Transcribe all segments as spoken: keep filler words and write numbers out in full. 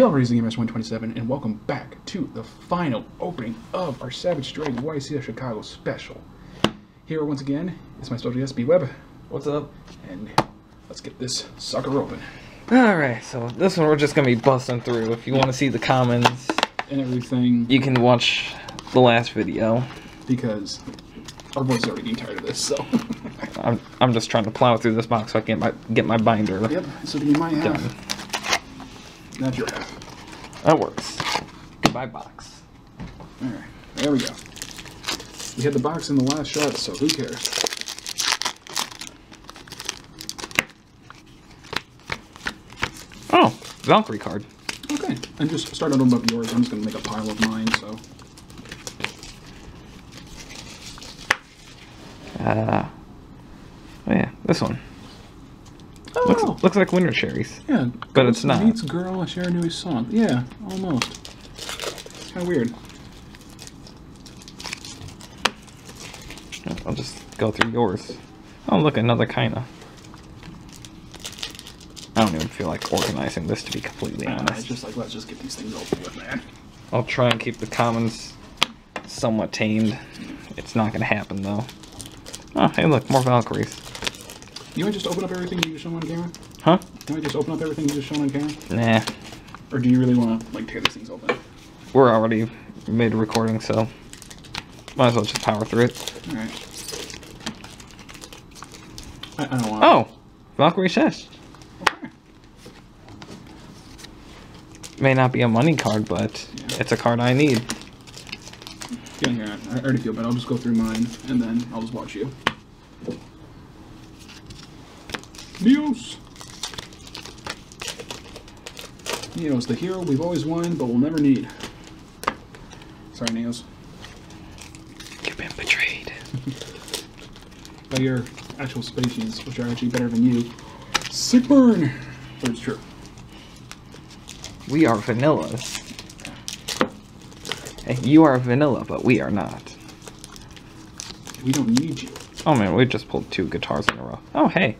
Y'all are using GameMaster one twenty-seven, and welcome back to the final opening of our Savage Strike Y C S Chicago special. Here once again is my special guest B-Web. What's up? And let's get this sucker open. Alright, so this one we're just going to be busting through. If you want to see the comments and everything, you can watch the last video. Because our boys are already tired of this, so... I'm, I'm just trying to plow through this box so I can get my, get my binder. Yep, so you might have... Done. Not your half. That works. Goodbye, box. Alright, there we go. We had the box in the last shot, so who cares? Oh, Valkyrie card. Okay, and just start out above yours. I'm just going to make a pile of mine, so. Uh, oh, yeah, this one. Looks, oh. looks like Winter Cherries. Yeah. But it's not. Meets girl, I share a new song. Yeah, almost. It's kind of weird. I'll just go through yours. Oh, look, another kinda. I don't even feel like organizing this, to be completely honest. Uh, it's just like, let's just get these things over with, man. I'll try and keep the commons somewhat tamed. It's not going to happen, though. Oh, hey, look, more Valkyries. You want to just open up everything you just shown on camera? Huh? Can I just open up everything you just shown on camera? Nah. Or do you really want to, like, tear these things open? We're already made a recording, so might as well just power through it. Alright. I, I don't want Oh! Valkyrie chest. Okay. May not be a money card, but yeah. It's a card I need. Yeah, yeah, I already feel bad. I'll just go through mine, and then I'll just watch you. Neos! Neos, the hero we've always wanted, but we'll never need. Sorry, Neos. You've been betrayed. By your actual species, which are actually better than you. Sick burn! But it's true. We are vanillas. And you are vanilla, but we are not. We don't need you. Oh man, we just pulled two guitars in a row. Oh, hey.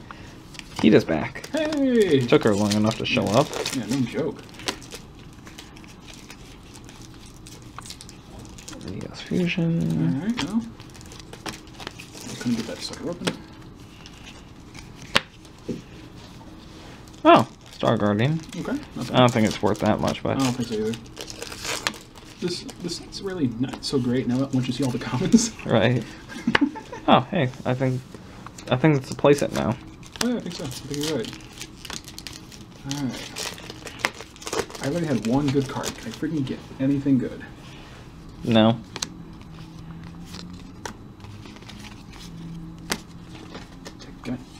Kita's back. Hey! Took her long enough to show yeah. up. Yeah, no joke. Neos Fusion. Alright, well. I couldn't get that sucker open. Oh! Star Guardian. Okay. That's I don't think it's worth that much, but... I don't think so either. This, this is really not so great now once you see all the comments. Right. Oh, hey. I think... I think it's the playset now. Oh, yeah, I think so. I think you're right. Alright. I already had one good card. Can I freaking get anything good? No.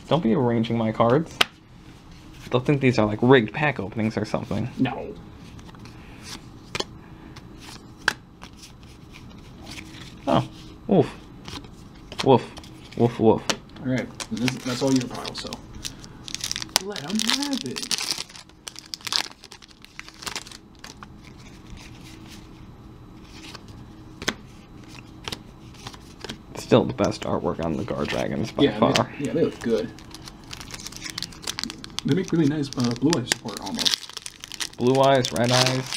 Don't be arranging my cards. They'll think these are like rigged pack openings or something. No. Oh. Woof. Woof. Woof, woof. Alright, that's all your pile, so let them have it. Still the best artwork on the Guard Dragons by yeah, far. They, yeah, they look good. They make really nice uh, blue eyes support, almost. Blue eyes, red eyes,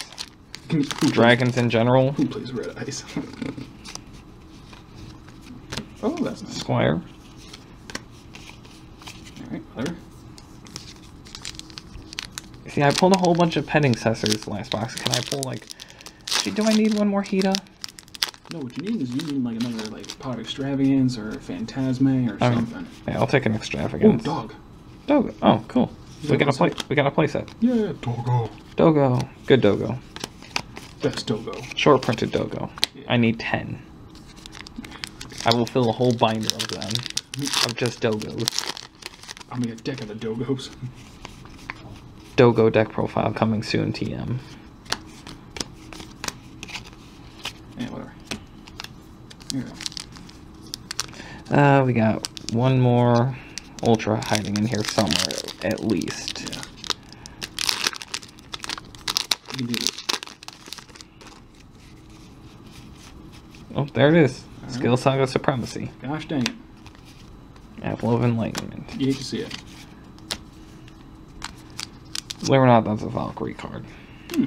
dragons in general. Who plays red eyes? Oh, that's nice. Squire. Alright, see, I pulled a whole bunch of petting accessories last box. Can I pull, like... Do I need one more Hita? No, what you need is you need, like, another, like, Pot of Extravagance or Phantasma or um, something. Yeah, I'll take an Extravagance. Oh, Dog. Dogo. Oh, cool. Is we got a play. We got a playset. Yeah, Dogo. Dogo. Good Dogo. Best Dogo. Short printed Dogo. Yeah. I need ten. I will fill a whole binder of them. Of just Dogos. I'm gonna get a deck of the Dogos. Dogo deck profile coming soon, T M. Yeah, whatever. Here we go. Uh, we got one more Ultra hiding in here somewhere, at least. Yeah. You can do this. Oh, there it is. Right. Skill Saga Supremacy. Gosh dang it. Apple of Enlightenment. Yeah, you can see it. Whether or not that's a Valkyrie card. Hmm.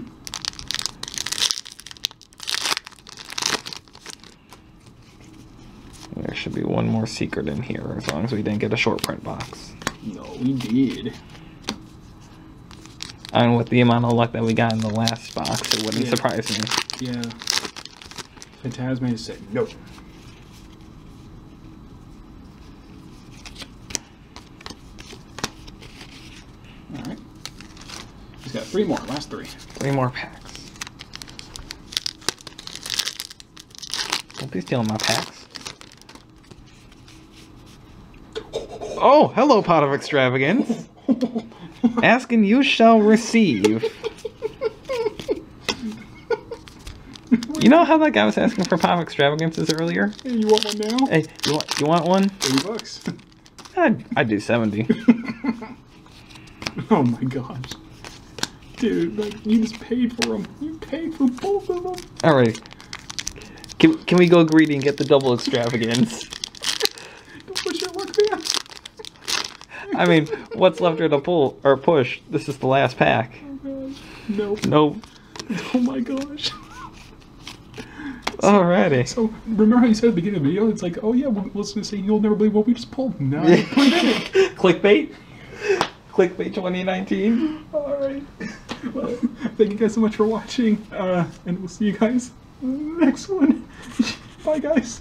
There should be one more secret in here, as long as we didn't get a short print box. No, we did. And with the amount of luck that we got in the last box, it wouldn't yeah. surprise me. Yeah. Phantasma just said nope. Alright. He's got three more, last three. Three more packs. Don't be stealing my packs. Oh, hello, Pot of Extravagance. Asking you shall receive. You know how that guy was asking for Pot of Extravagances earlier? Hey, you want one now? Hey, you want, you want one? eighty bucks. I'd, I'd do seventy. Oh my gosh. Dude, like, you just paid for them. You paid for both of them. Alright. Can, can we go greedy and get the double extravagance? Don't push your work down. I mean, what's left here to pull or push? This is the last pack. Oh gosh. Nope. Nope. Oh my gosh. So, alrighty. So, remember how you said at the beginning of the video? It's like, oh yeah, we'll listen to say you'll never believe what we just pulled. No. Clickbait? Clickbait twenty nineteen. Alright. Well, thank you guys so much for watching. Uh, and we'll see you guys in the next one. Bye, guys.